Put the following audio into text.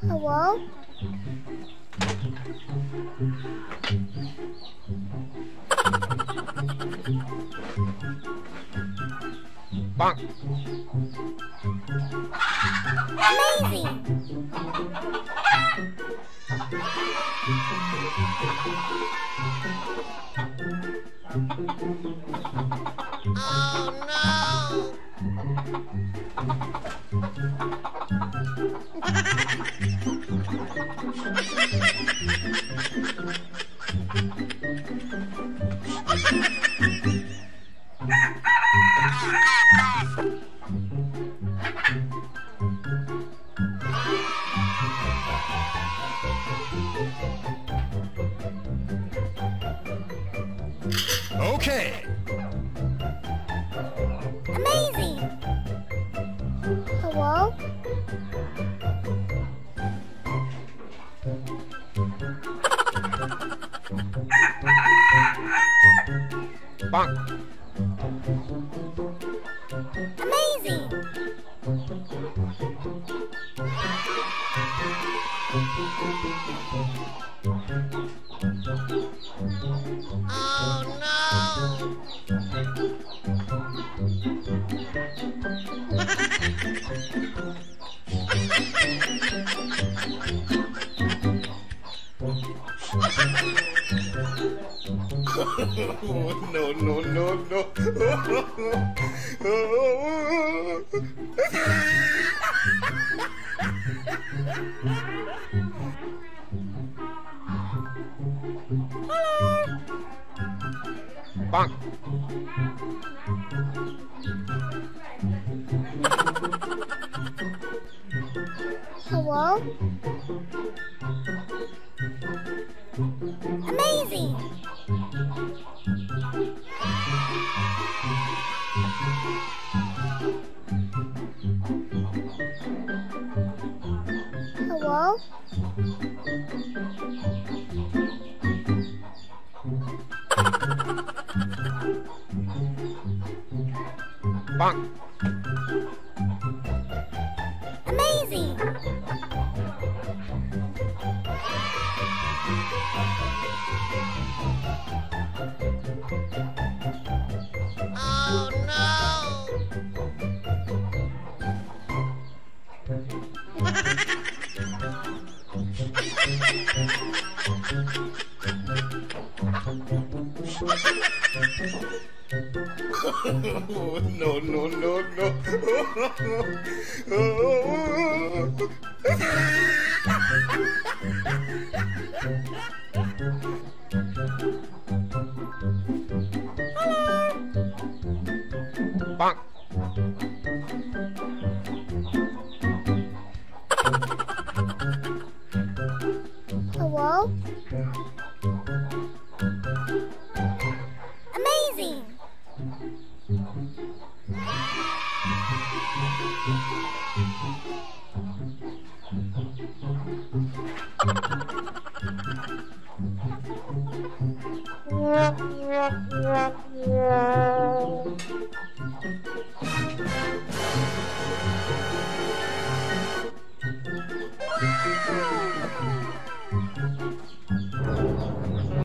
Hello? Bonk. Amazing! Oh no! Okay. Amazing. Hello? Bonk. Amazing. Oh no. Bonk. Hello? Amazing. Hello? Bonk. Amazing. Oh no. No. Hello. Bonk. Hello? Amazing.